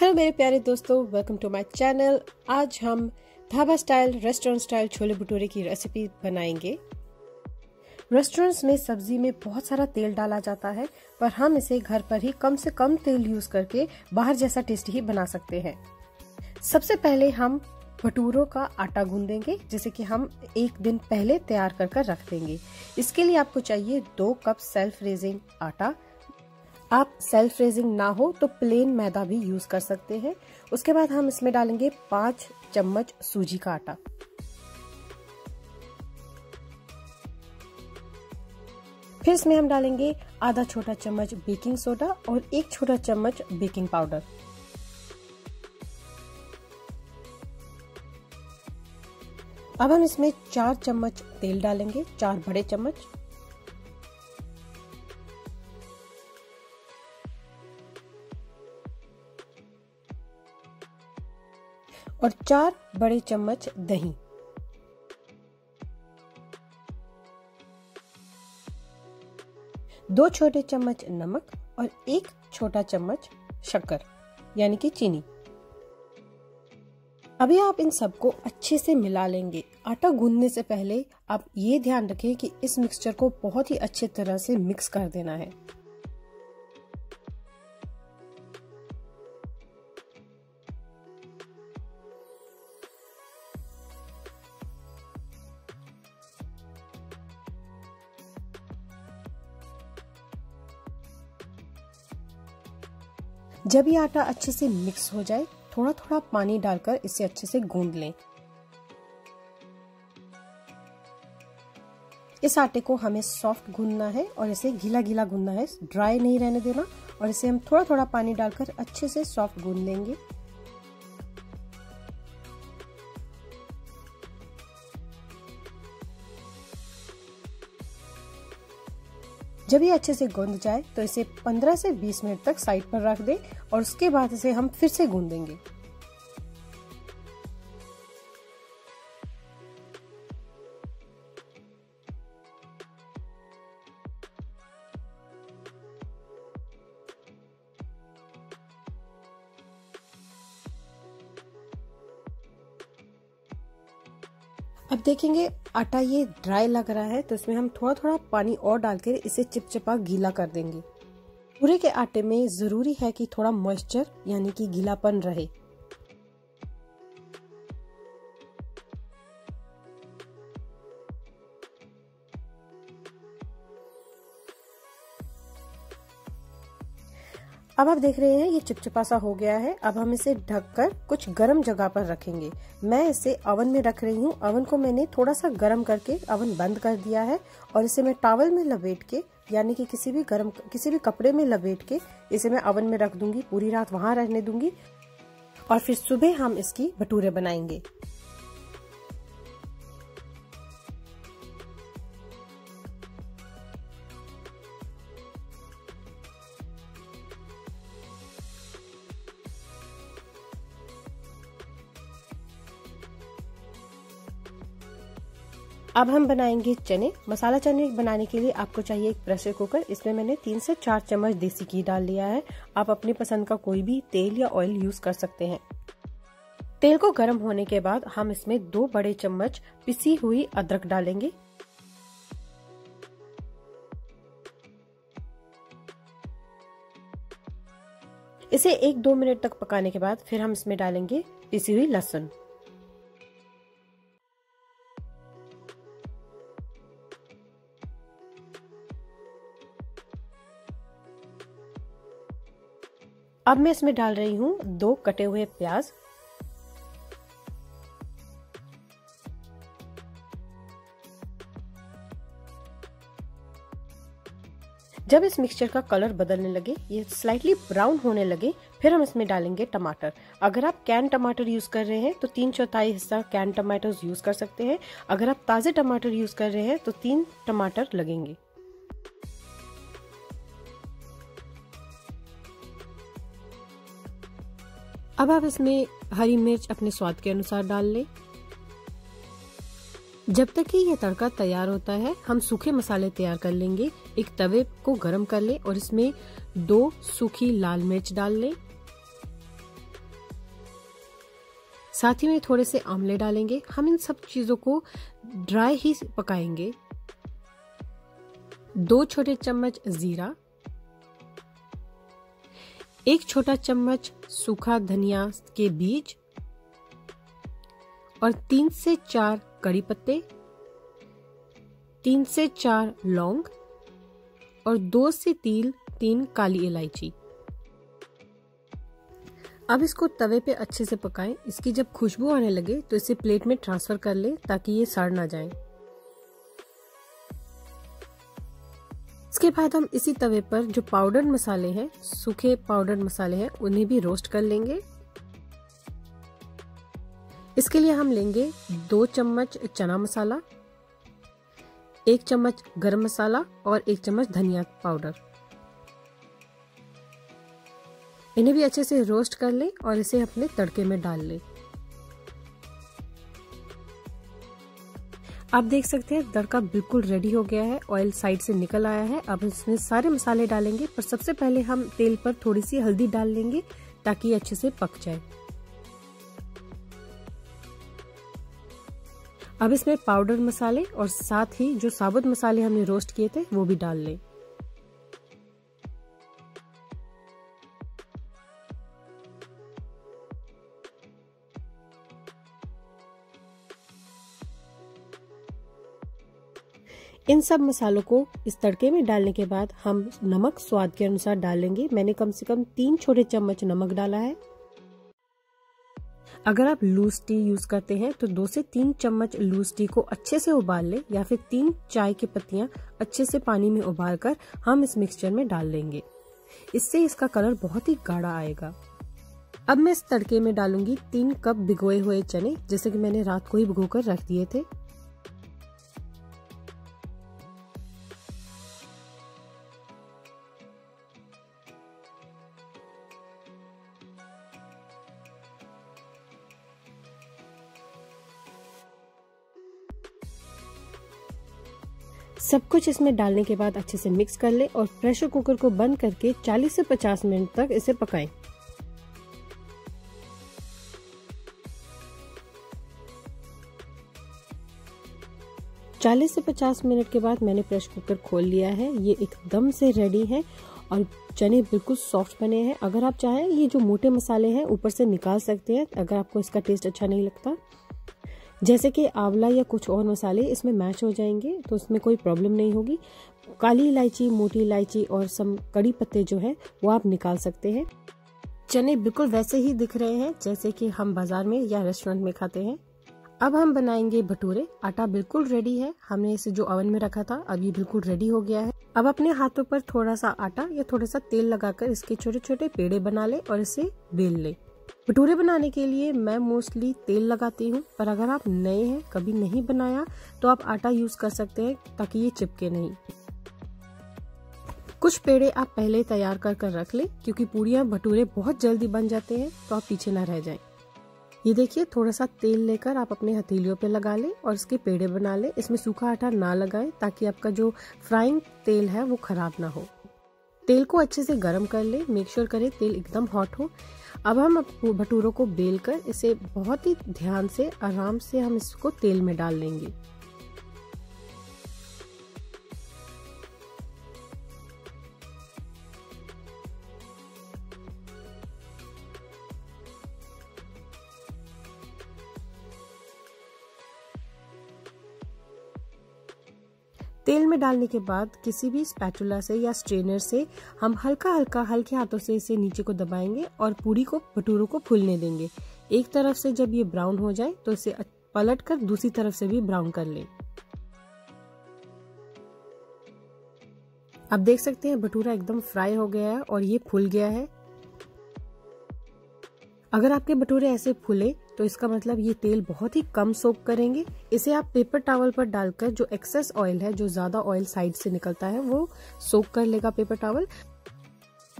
Hello मेरे प्यारे दोस्तों, वेलकम टू माय चैनल। आज हम dhaba style restaurant style chole bhature की रेसिपी बनाएंगे। रेस्टोरेंट्स में सब्जी में बहुत सारा तेल डाला जाता है, पर हम इसे घर पर ही कम से कम तेल यूज करके बाहर जैसा टेस्टी ही बना सकते हैं। सबसे पहले हम भटूरों का आटा गूंदेंगे, जिसे कि हम एक दिन पहले तैयार कर रख देंगे। इसके लिए आपको चाहिए 2 कप सेल्फ रेजिंग आटा। आप सेल्फ रेजिंग ना हो तो प्लेन मैदा भी यूज कर सकते हैं। उसके बाद हम इसमें डालेंगे 5 चम्मच सूजी का आटा। फिर इसमें हम डालेंगे आधा छोटा चम्मच बेकिंग सोडा और 1 छोटा चम्मच बेकिंग पाउडर। अब हम इसमें 4 चम्मच तेल डालेंगे, 4 बड़े चम्मच। और 4 बड़े चम्मच दही। दो छोटे चम्मच नमक और 1 छोटा चम्मच शक्कर यानी कि चीनी। अभी आप इन सबको अच्छे से मिला लेंगे। आटा गूंदने से पहले आप ये ध्यान रखें कि इस मिक्सचर को बहुत ही अच्छे तरह से मिक्स कर देना है। जब ये आटा अच्छे से मिक्स हो जाए, थोड़ा थोड़ा पानी डालकर इसे अच्छे से गूंद लें। इस आटे को हमें सॉफ्ट गूंदना है और इसे गीला गीला गूंदना है, ड्राई नहीं रहने देना। और इसे हम थोड़ा थोड़ा पानी डालकर अच्छे से सॉफ्ट गूंद लेंगे। जब ये अच्छे से गूंद जाए तो इसे 15 से 20 मिनट तक साइड पर रख दें और उसके बाद इसे हम फिर से गूंदेंगे। अब देखेंगे आटा ये ड्राई लग रहा है, तो इसमें हम थोड़ा थोड़ा पानी और डालकर इसे चिपचिपा गीला कर देंगे। भटूरे के आटे में जरूरी है कि थोड़ा मॉइस्चर यानी कि गीलापन रहे। अब आप देख रहे हैं ये चिपचिपा सा हो गया है। अब हम इसे ढककर कुछ गर्म जगह पर रखेंगे। मैं इसे ओवन में रख रही हूँ। ओवन को मैंने थोड़ा सा गर्म करके ओवन बंद कर दिया है और इसे मैं टॉवल में लपेट के यानी कि किसी भी कपड़े में लपेट के इसे मैं ओवन में रख दूंगी। पूरी रात वहाँ रहने दूंगी और फिर सुबह हम इसकी भटूरे बनाएंगे। अब हम बनाएंगे चने। मसाला चने बनाने के लिए आपको चाहिए एक प्रेशर कुकर। इसमें मैंने 3 से 4 चम्मच देसी घी डाल लिया है। आप अपनी पसंद का कोई भी तेल या ऑयल यूज कर सकते हैं। तेल को गर्म होने के बाद हम इसमें 2 बड़े चम्मच पिसी हुई अदरक डालेंगे। इसे 1-2 मिनट तक पकाने के बाद फिर हम इसमें डालेंगे पिसी हुई लहसुन। अब मैं इसमें डाल रही हूँ 2 कटे हुए प्याज। जब इस मिक्सचर का कलर बदलने लगे, ये स्लाइटली ब्राउन होने लगे, फिर हम इसमें डालेंगे टमाटर। अगर आप कैन टमाटर यूज कर रहे हैं तो 3/4 हिस्सा कैन टमाटर्स यूज कर सकते हैं। अगर आप ताजे टमाटर यूज कर रहे हैं तो 3 टमाटर लगेंगे। अब आप इसमें हरी मिर्च अपने स्वाद के अनुसार डाल लें। जब तक कि यह तड़का तैयार होता है, हम सूखे मसाले तैयार कर लेंगे। एक तवे को गरम कर लें और इसमें 2 सूखी लाल मिर्च डाल लें। साथ ही में थोड़े से आंवले डालेंगे। हम इन सब चीज़ों को ड्राई ही पकाएंगे। 2 छोटे चम्मच जीरा, 1 छोटा चम्मच सूखा धनिया के बीज और 3 से 4 कड़ी पत्ते, 3 से 4 लौंग और 2 से 3 काली इलायची। अब इसको तवे पे अच्छे से पकाएं। इसकी जब खुशबू आने लगे तो इसे प्लेट में ट्रांसफर कर लें ताकि ये सड़ ना जाए। इसके बाद हम इसी तवे पर जो पाउडर मसाले हैं, सूखे पाउडर मसाले हैं, उन्हें भी रोस्ट कर लेंगे। इसके लिए हम लेंगे 2 चम्मच चना मसाला, 1 चम्मच गरम मसाला और 1 चम्मच धनिया पाउडर। इन्हें भी अच्छे से रोस्ट कर लें और इसे अपने तड़के में डाल लें। आप देख सकते हैं तड़का बिल्कुल रेडी हो गया है, ऑयल साइड से निकल आया है। अब इसमें सारे मसाले डालेंगे, पर सबसे पहले हम तेल पर थोड़ी सी हल्दी डाल लेंगे ताकि ये अच्छे से पक जाए। अब इसमें पाउडर मसाले और साथ ही जो साबुत मसाले हमने रोस्ट किए थे वो भी डाल लें। इन सब मसालों को इस तड़के में डालने के बाद हम नमक स्वाद के अनुसार डालेंगे। मैंने कम से कम 3 छोटे चम्मच नमक डाला है। अगर आप लूज टी यूज करते हैं तो 2 से 3 चम्मच लूज टी को अच्छे से उबाल लें या फिर 3 चाय की पत्तियां अच्छे से पानी में उबाल कर हम इस मिक्सचर में डाल लेंगे। इससे इसका कलर बहुत ही गाढ़ा आएगा। अब मैं इस तड़के में डालूंगी 3 कप भिगोए हुए चने, जैसे कि मैंने रात को ही भिगो कर रख दिए थे। सब कुछ इसमें डालने के बाद अच्छे से मिक्स कर लें और प्रेशर कुकर को बंद करके 40 से 50 मिनट तक इसे पकाएं। चालीस से 50 मिनट के बाद मैंने प्रेशर कुकर खोल लिया है। ये एकदम से रेडी है और चने बिल्कुल सॉफ्ट बने हैं। अगर आप चाहें ये जो मोटे मसाले हैं ऊपर से निकाल सकते हैं अगर आपको इसका टेस्ट अच्छा नहीं लगता। जैसे कि आंवला या कुछ और मसाले इसमें मैश हो जाएंगे तो इसमें कोई प्रॉब्लम नहीं होगी। काली इलायची, मोटी इलायची और सम कड़ी पत्ते जो है वो आप निकाल सकते हैं। चने बिल्कुल वैसे ही दिख रहे हैं जैसे कि हम बाजार में या रेस्टोरेंट में खाते हैं। अब हम बनाएंगे भटूरे। आटा बिल्कुल रेडी है, हमने इसे जो ओवन में रखा था अब ये बिल्कुल रेडी हो गया है। अब अपने हाथों पर थोड़ा सा आटा या थोड़ा सा तेल लगाकर इसके छोटे छोटे पेड़े बना लें और इसे बेल लें। भटूरे बनाने के लिए मैं मोस्टली तेल लगाती हूँ, पर अगर आप नए हैं, कभी नहीं बनाया तो आप आटा यूज कर सकते हैं ताकि ये चिपके नहीं। कुछ पेड़े आप पहले तैयार कर रख लें क्योंकि पूड़ियाँ भटूरे बहुत जल्दी बन जाते हैं तो आप पीछे ना रह जाएं। ये देखिए थोड़ा सा तेल लेकर आप अपने हथेलियों पे लगा लें और इसके पेड़े बना लें। इसमें सूखा आटा ना लगाएं ताकि आपका जो फ्राइंग तेल है वो खराब ना हो। तेल को अच्छे से गर्म कर लें, मेक श्योर करें तेल एकदम हॉट हो। अब हम भटूरों को बेलकर इसे बहुत ही ध्यान से आराम से हम इसको तेल में डाल लेंगे। तेल में डालने के बाद किसी भी स्पैचुला से या स्ट्रेनर से हम हल्के हाथों से इसे नीचे को दबाएंगे और पूरी को भटूरों को फूलने देंगे। एक तरफ से जब ये ब्राउन हो जाए तो इसे पलट कर दूसरी तरफ से भी ब्राउन कर लें। अब देख सकते हैं भटूरा एकदम फ्राई हो गया है और ये फूल गया है। अगर आपके भटूरे ऐसे फूले तो इसका मतलब ये तेल बहुत ही कम सोक करेंगे। इसे आप पेपर टॉवल पर डालकर जो एक्सेस ऑयल है, जो ज्यादा ऑयल साइड से निकलता है, वो सोक कर लेगा पेपर टॉवल।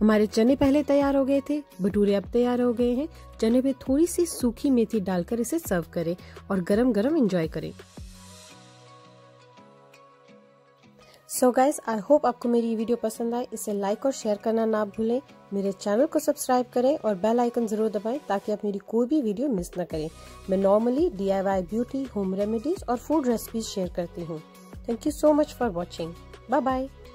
हमारे चने पहले तैयार हो गए थे, भटूरे अब तैयार हो गए हैं। चने पे थोड़ी सी सूखी मेथी डालकर इसे सर्व करें और गरम गरम एंजॉय करें। सो गाइज आई होप आपको मेरी वीडियो पसंद आए। इसे लाइक और शेयर करना ना भूलें, मेरे चैनल को सब्सक्राइब करें और बेल आइकन जरूर दबाएं ताकि आप मेरी कोई भी वीडियो मिस ना करें। मैं normally DIY beauty, home remedies और फूड रेसिपीज शेयर करती हूँ। Thank you so much for watching. Bye bye.